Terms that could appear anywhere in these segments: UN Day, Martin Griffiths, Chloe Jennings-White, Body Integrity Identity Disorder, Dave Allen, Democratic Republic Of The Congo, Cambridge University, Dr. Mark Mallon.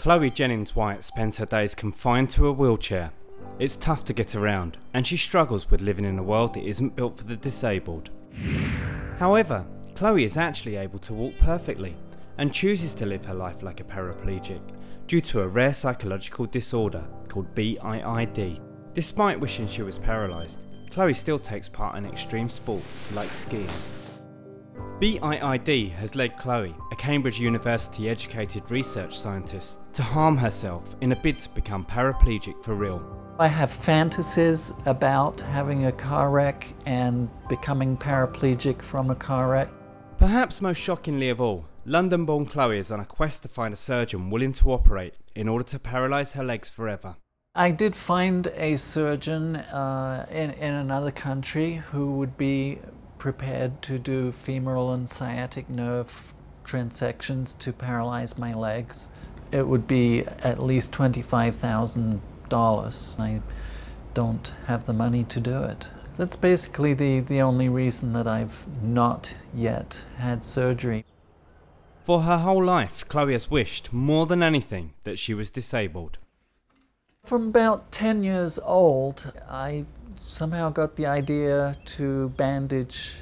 Chloe Jennings-White spends her days confined to a wheelchair. It's tough to get around, and she struggles with living in a world that isn't built for the disabled. However, Chloe is actually able to walk perfectly, and chooses to live her life like a paraplegic, due to a rare psychological disorder called BIID. Despite wishing she was paralysed, Chloe still takes part in extreme sports like skiing. BIID has led Chloe, a Cambridge University educated research scientist, to harm herself in a bid to become paraplegic for real. I have fantasies about having a car wreck and becoming paraplegic from a car wreck. Perhaps most shockingly of all, London-born Chloe is on a quest to find a surgeon willing to operate in order to paralyse her legs forever. I did find a surgeon in another country who would be prepared to do femoral and sciatic nerve transections to paralyze my legs. It would be at least $25,000. I don't have the money to do it. That's basically the only reason that I've not yet had surgery. For her whole life, Chloe has wished more than anything that she was disabled. From about 10 years old, I somehow got the idea to bandage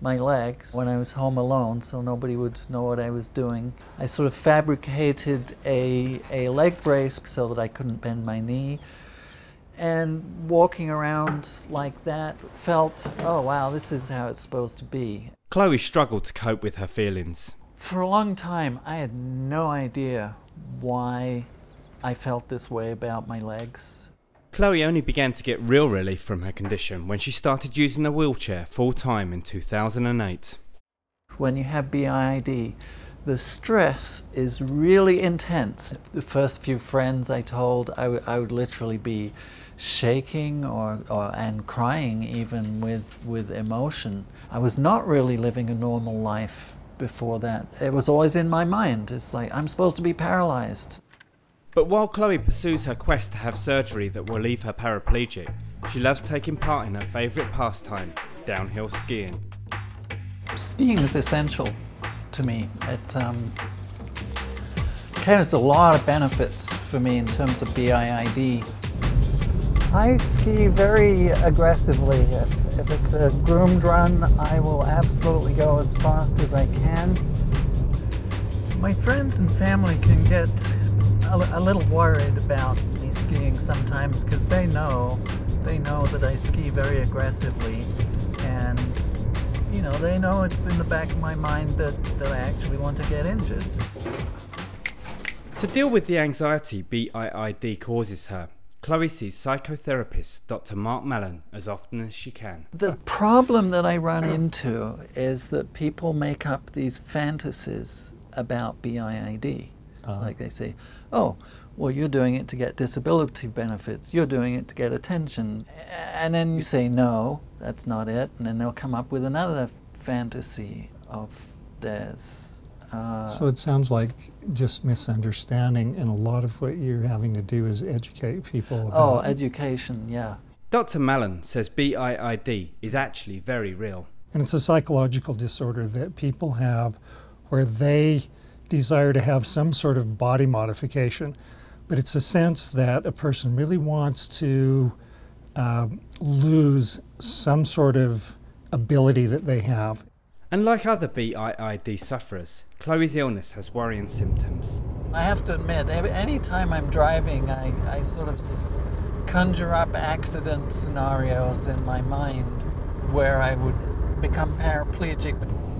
my legs when I was home alone, so nobody would know what I was doing. I sort of fabricated a leg brace so that I couldn't bend my knee, and walking around like that felt, oh wow, this is how it's supposed to be. Chloe struggled to cope with her feelings. For a long time, I had no idea why I felt this way about my legs. Chloe only began to get real relief from her condition when she started using a wheelchair full-time in 2008. When you have BIID, the stress is really intense. The first few friends I told, I would literally be shaking and crying even with emotion. I was not really living a normal life before that. It was always in my mind. It's like, I'm supposed to be paralyzed. But while Chloe pursues her quest to have surgery that will leave her paraplegic, she loves taking part in her favourite pastime, downhill skiing. Skiing is essential to me. It carries a lot of benefits for me in terms of BIID. I ski very aggressively. If it's a groomed run, I will absolutely go as fast as I can. My friends and family can get a little worried about me skiing sometimes because they know that I ski very aggressively, and you know, they know it's in the back of my mind that I actually want to get injured. To deal with the anxiety BIID causes her, Chloe sees psychotherapist Dr. Mark Mallon as often as she can. The problem that I run into is that people make up these fantasies about BIID. It's like they say, oh, well, you're doing it to get disability benefits, you're doing it to get attention. And then you say, no, that's not it. And then they'll come up with another fantasy of theirs. So it sounds like just misunderstanding, and a lot of what you're having to do is educate people about it. Oh, education, yeah. Dr. Mallon says BIID is actually very real. And it's a psychological disorder that people have where they desire to have some sort of body modification, but it's a sense that a person really wants to lose some sort of ability that they have. And like other BIID sufferers, Chloe's illness has worrying symptoms. I have to admit, any time I'm driving, I sort of conjure up accident scenarios in my mind where I would become paraplegic.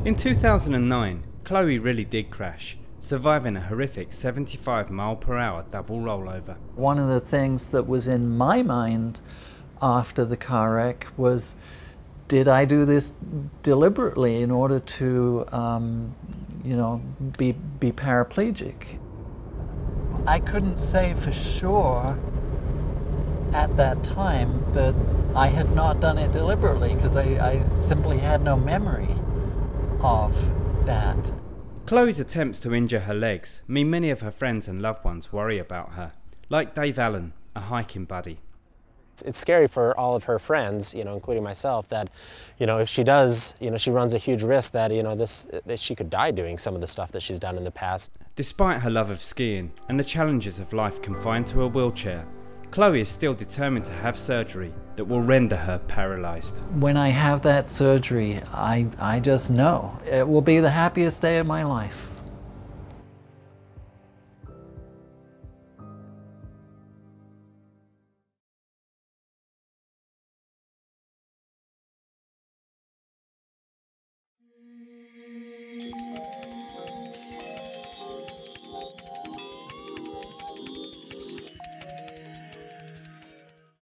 In 2009, Chloe really did crash, surviving a horrific 75-mile-per-hour double rollover. One of the things that was in my mind after the car wreck was, did I do this deliberately in order to, you know, be paraplegic? I couldn't say for sure at that time that I had not done it deliberately, because I simply had no memory of that. Chloe's attempts to injure her legs mean many of her friends and loved ones worry about her, like Dave Allen, a hiking buddy. It's scary for all of her friends, including myself, that, if she does, she runs a huge risk that, that she could die doing some of the stuff that she's done in the past. Despite her love of skiing and the challenges of life confined to her wheelchair, Chloe is still determined to have surgery that will render her paralyzed. When I have that surgery, I just know it will be the happiest day of my life.